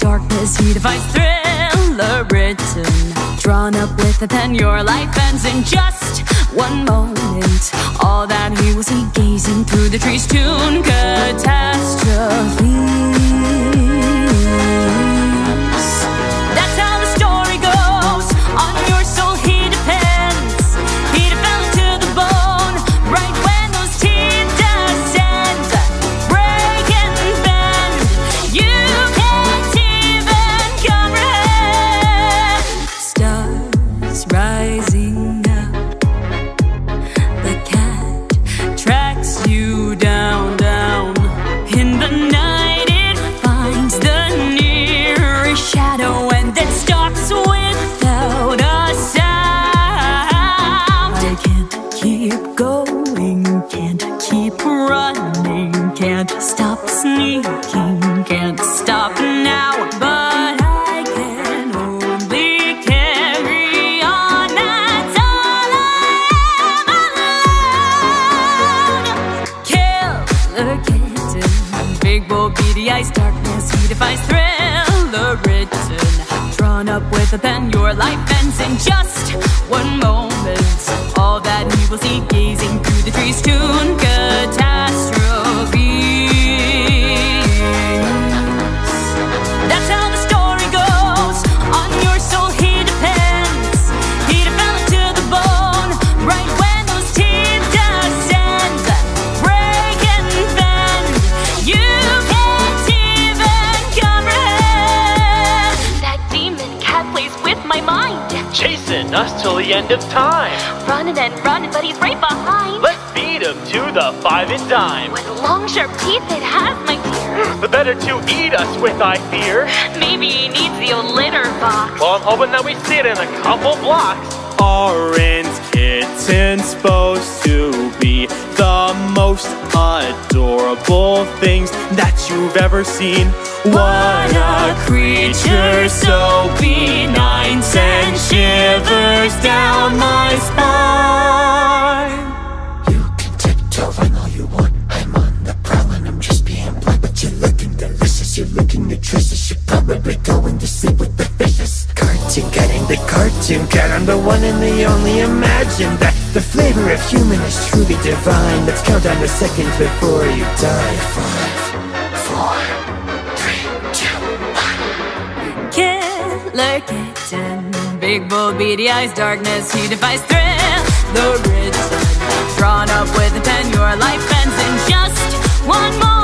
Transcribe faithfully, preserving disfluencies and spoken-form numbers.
Darkness, he defies thriller written, drawn up with a pen, your life ends in just one moment. All that he was, he gazing through the trees, tune catastrophes. That's how the story goes, on your soul he depends. He fell into the bone, right when those teeth descend. Break and bend, you rising up, the cat tracks you down, down. In the night it finds the nearest shadow and then stalks without a sound. I can't keep going, can't keep running, can't stop sneaking, can't stop now, but I can only darkness, he defies thriller written, drawn up with a pen, your life ends in just one moment. All that he will see, gazing through the trees, soon catastrophes. That's how the story goes, on your soul he depends. He fell into the bone, right when those teeth descend. Break and bend, you chasing us till the end of time, running and running, but he's right behind. Let's beat him to the five and dime. With long sharp teeth it has, my dear, the better to eat us with, I fear. Maybe he needs the old litter box. Well, I'm hoping that we see it in a couple blocks. Orange kitten's supposed to be the most adorable things that you've ever seen. What a creature, so benign, sends shivers down my spine. You can tiptoe, I'm all you want, I'm on the prowl and I'm just being blind. But you're looking delicious, you're looking nutritious, you're probably going to sleep with the fishes. Cartoon Cat ain't the Cartoon Cat, I'm the one and the only, imagine that. The flavor of human is truly divine. Let's count down the seconds before you die. Five, four, kitten, big bull, beady eyes, darkness, he defies thrill, the written, drawn up with a pen, your life ends in just one moment.